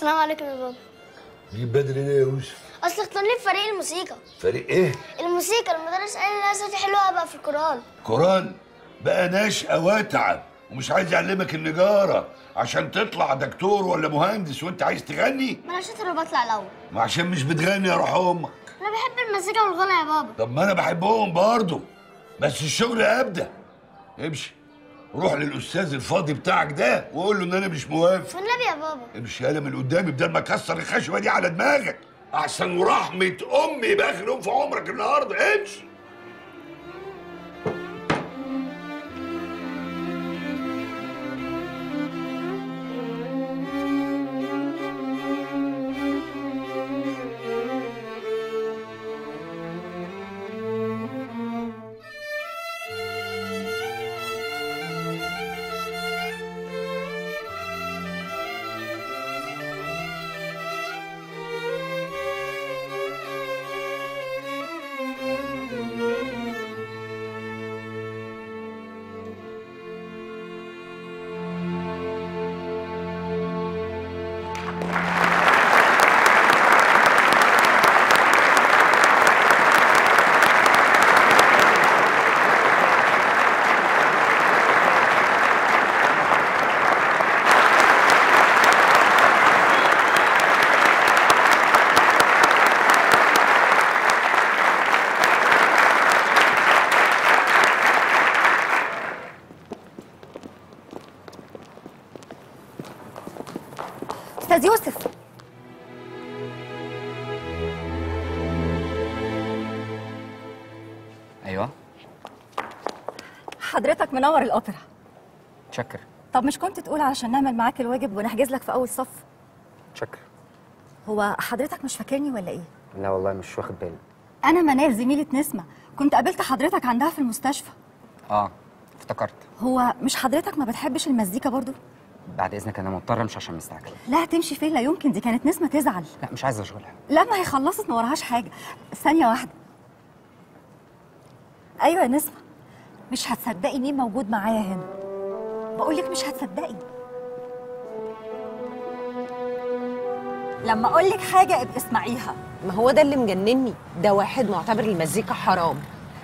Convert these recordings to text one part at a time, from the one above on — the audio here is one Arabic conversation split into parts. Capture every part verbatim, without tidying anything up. السلام عليكم يا بابا. جيب بدري ليه يا يوسف؟ اصل اختارني في فريق الموسيقى. فريق ايه؟ الموسيقى. المدرس قال لي انا صوتي حلو هبقى في القران. قران؟ بقى ناشئه واتعب ومش عايز يعلمك النجاره عشان تطلع دكتور ولا مهندس وانت عايز تغني؟ ما انا شاطر وبطلع الاول. ما عشان مش بتغني يا روح امك. انا بحب المزيكا والغنى يا بابا. طب ما انا بحبهم برضه بس الشغل ابدى. امشي روح للاستاذ الفاضي بتاعك ده وقول له ان انا مش موافق. والنبي يا بابا امشي يالا من قدامي بدل ما اكسر الخشبه دي على دماغك. احسن ورحمه امي يبقى اخر يوم في عمرك النهارده. امشي. أستاذ يوسف أيوه حضرتك منور الأوبرا. شكر. طب مش كنت تقول علشان نعمل معاك الواجب ونحجز لك في أول صف؟ شكر. هو حضرتك مش فاكرني ولا إيه؟ لا والله مش واخد بالي. أنا منال زميلة نسمة، كنت قابلت حضرتك عندها في المستشفى. آه افتكرت. هو مش حضرتك ما بتحبش المزيكا برضو؟ بعد اذنك انا مضطره مش عشان مستعجله. لا هتمشي فين؟ لا يمكن، دي كانت نسمه تزعل. لا مش عايزه اشغلها. لا ما هي خلصت ما وراهاش حاجه. ثانيه واحده. ايوه يا نسمه مش هتصدقي مين موجود معايا هنا. بقول لك مش هتصدقي. لما اقول لك حاجه ابقي اسمعيها. ما هو ده اللي مجنني، ده واحد معتبر المزيكا حرام،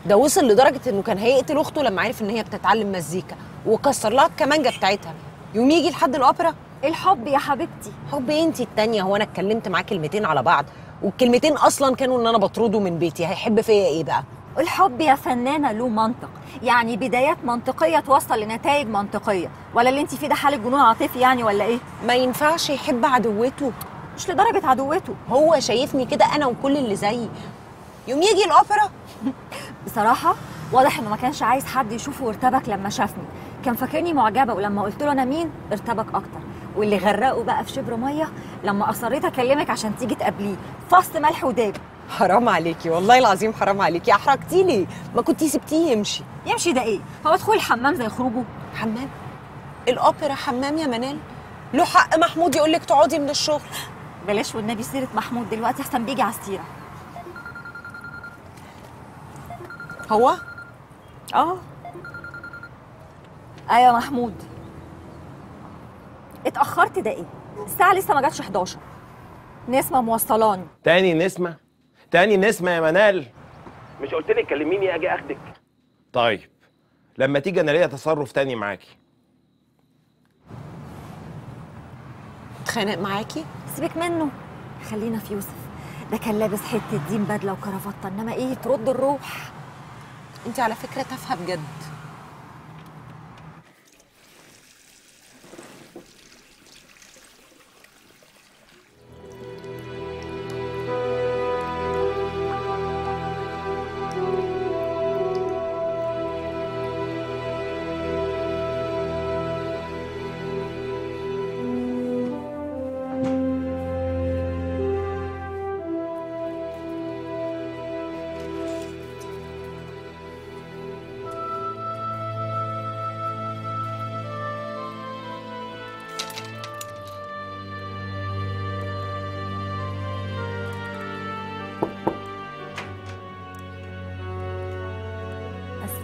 ده وصل لدرجه انه كان هيقتل اخته لما عرف ان هي بتتعلم مزيكا وكسر لها الكمانجه بتاعتها. يوم يجي لحد الاوبرا الحب يا حبيبتي. حب انتي التانية. هو انا اتكلمت معاه كلمتين على بعض والكلمتين اصلا كانوا ان انا بطرده من بيتي، هيحب فيا ايه بقى؟ الحب يا فنانه له منطق، يعني بدايات منطقيه توصل لنتائج منطقيه، ولا اللي انت فيه ده حاله جنون عاطفي يعني ولا ايه؟ ما ينفعش يحب عدوته. مش لدرجه عدوته، هو شايفني كده انا وكل اللي زيي. يوم يجي الاوبرا بصراحه واضح انه ما كانش عايز حد يشوفه وارتبك لما شافني، كان فاكرني معجبه ولما قلت له انا مين ارتبك اكتر، واللي غرقه بقى في شبر ميه لما اصريت اكلمك عشان تيجي تقابليه، فص ملح وداب. حرام عليكي والله العظيم حرام عليكي، احرجتيني. ما كنتي سبتيه يمشي. يمشي ده ايه؟ هو ادخل الحمام زي خروجه؟ حمام؟ الاوبرا حمام يا منال؟ له حق محمود يقول لك تقعدي من الشغل. بلاش والنبي سيره محمود دلوقتي احسن بيجي على السيره. هو؟ اه ايوه محمود. اتاخرت ده ايه؟ الساعه لسه ما جاتش حداشر. نسمه موصلاني. تاني نسمه؟ تاني نسمه يا منال؟ مش قلت لك كلميني اجي اخدك؟ طيب لما تيجي انا ليا تصرف تاني معاكي. اتخانق معاكي؟ سيبك منه خلينا في يوسف، ده كان لابس حته دين بدله وكرافته انما ايه ترد الروح. انت على فكره تافهه بجد.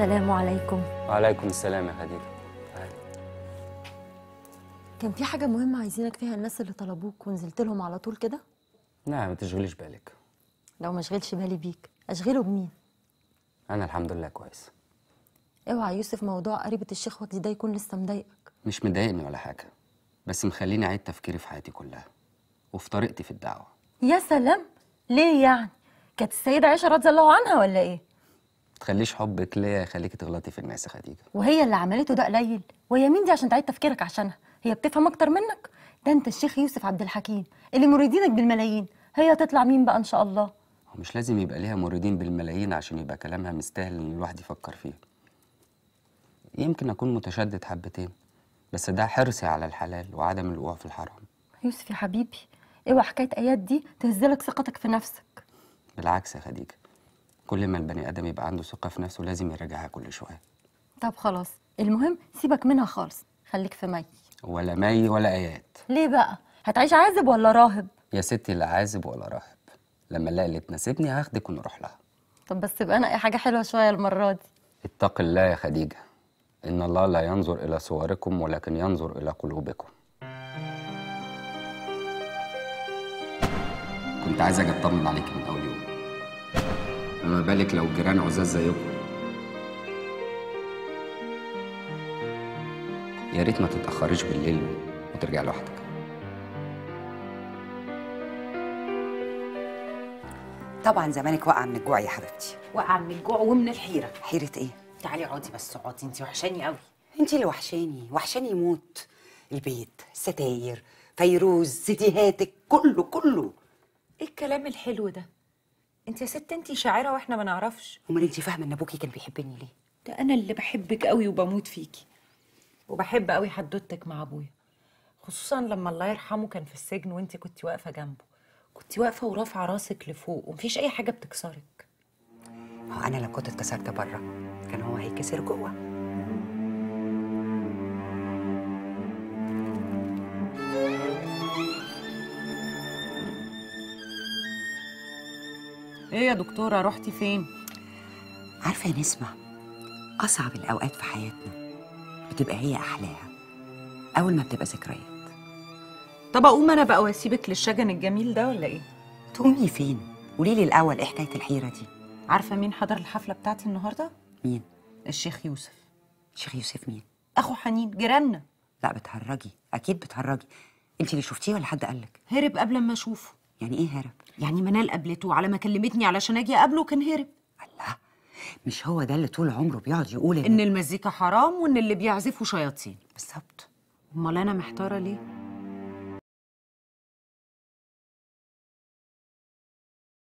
السلام عليكم. وعليكم السلام يا خديجة. كان في حاجة مهمة عايزينك فيها الناس اللي طلبوك ونزلت لهم على طول كده؟ لا ما تشغليش بالك. لو ما اشغلش بالي بيك، اشغله بمين؟ أنا الحمد لله كويس. اوعى يوسف موضوع قريبة الشيخ وجدي ده يكون لسه مضايقك. مش مضايقني ولا حاجة، بس مخليني أعيد تفكيري في حياتي كلها وفي طريقتي في الدعوة. يا سلام، ليه يعني؟ كانت السيدة عائشة رضي الله عنها ولا إيه؟ ما تخليش حبك ليا يخليكي تغلطي في الناس يا خديجة. وهي اللي عملته ده قليل؟ وهي مين دي عشان تعيد تفكيرك عشانها؟ هي بتفهم أكتر منك؟ ده أنت الشيخ يوسف عبد الحكيم اللي مريدينك بالملايين، هي هتطلع مين بقى إن شاء الله؟ ومش لازم يبقى ليها موردين بالملايين عشان يبقى كلامها مستاهل ان الواحد يفكر فيه. يمكن اكون متشدد حبتين، بس ده حرصي على الحلال وعدم الوقوع في الحرام. يوسف يا حبيبي، اوعى حكايه ايات دي تهزلك ثقتك في نفسك. بالعكس يا خديجه، كل ما البني ادم يبقى عنده ثقه في نفسه لازم يراجعها كل شويه. طب خلاص، المهم سيبك منها خالص، خليك في مي. ولا مي ولا ايات. ليه بقى؟ هتعيش عازب ولا راهب؟ يا ستي لا عازب ولا راهب. لما الاقي اللي تناسبني هاخدك ونروح لها. طب بس يبقى انا اي حاجه حلوه شويه المره دي. اتق الله يا خديجه، ان الله لا ينظر الى صوركم ولكن ينظر الى قلوبكم. كنت عايز اجي اطمن عليك من اول يوم، وما بالك لو الجيران عزاز زيكم. يا ريت ما تتاخريش بالليل وترجعي لوحدك. طبعا زمانك واقعه من الجوع يا حبيبتي. واقعه من الجوع ومن الحيره. حيره ايه؟ تعالي اقعدي بس، اقعدي، انت وحشاني قوي. انت اللي وحشاني، وحشاني موت. البيت، الستاير، فيروز، سيديهاتك، كله كله. ايه الكلام الحلو ده؟ انت يا ست انت شاعره واحنا ما نعرفش. امال انت فاهمه ان ابوكي كان بيحبني ليه؟ ده انا اللي بحبك قوي وبموت فيكي، وبحب قوي حدوتك مع ابويا، خصوصا لما الله يرحمه كان في السجن وانت كنت واقفه جنبه. كنت واقفه ورافعه راسك لفوق ومفيش اي حاجه بتكسرك. ما هو انا لو كنت اتكسرت بره كان هو هيتكسر جوه. ايه يا دكتوره رحتي فين؟ عارفه يا نسمه، اصعب الاوقات في حياتنا بتبقى هي احلاها اول ما بتبقى ذكريات. طب اقوم انا بقى واسيبك للشجن الجميل ده ولا ايه؟ تقومي فين؟ قولي لي الاول ايه حكايه الحيره دي؟ عارفه مين حضر الحفله بتاعتي النهارده؟ مين؟ الشيخ يوسف. الشيخ يوسف مين؟ اخو حنين، جيراننا. لا بتهرجي، اكيد بتهرجي. انت اللي شفتيه ولا حد قالك؟ هرب قبل ما اشوفه. يعني ايه هرب؟ يعني منال قابلته وعلى ما كلمتني علشان اجي اقابله كان هرب. الله، مش هو ده اللي طول عمره بيقعد يقول ان, إن المزيكا حرام وان اللي بيعزفوا شياطين؟ بالظبط. امال انا محتاره ليه؟